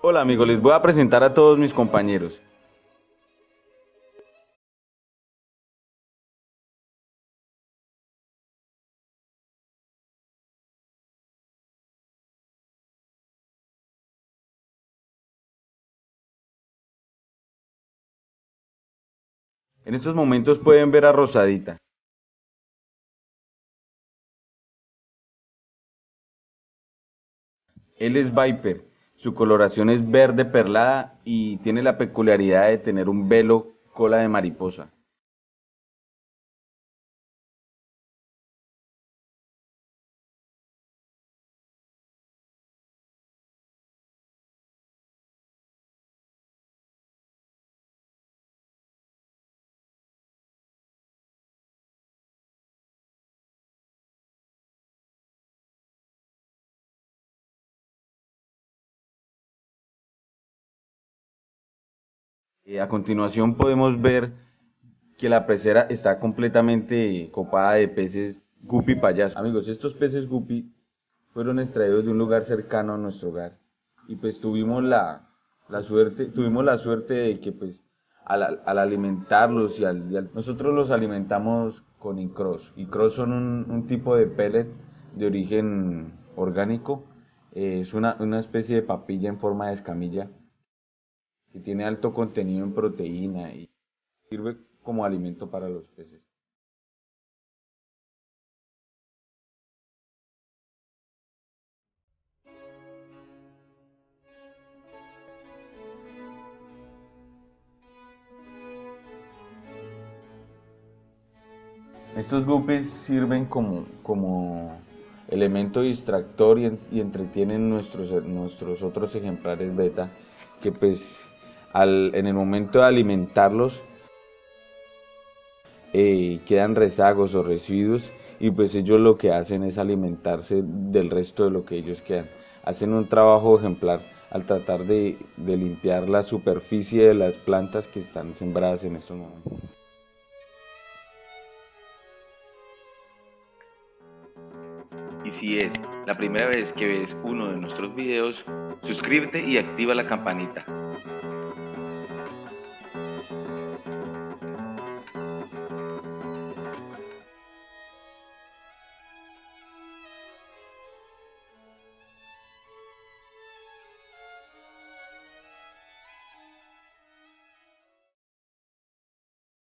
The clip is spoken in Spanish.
Hola amigos, les voy a presentar a todos mis compañeros. En estos momentos pueden ver a Rosadita. Él es Viper. Su coloración es verde perlada y tiene la peculiaridad de tener un velo cola de mariposa. A continuación podemos ver que la pecera está completamente copada de peces guppy payaso. Amigos, estos peces guppy fueron extraídos de un lugar cercano a nuestro hogar. Y pues tuvimos la suerte de que pues al alimentarlos nosotros los alimentamos con Incros. Incros son un tipo de pellet de origen orgánico. Es una especie de papilla en forma de escamilla que tiene alto contenido en proteína y sirve como alimento para los peces. Estos guppies sirven como elemento distractor y entretienen nuestros otros ejemplares beta, que pues en el momento de alimentarlos quedan rezagos o residuos, y pues ellos lo que hacen es alimentarse del resto de lo que ellos quedan. Hacen un trabajo ejemplar al tratar de limpiar la superficie de las plantas que están sembradas en estos momentos. Y si es la primera vez que ves uno de nuestros videos, suscríbete y activa la campanita.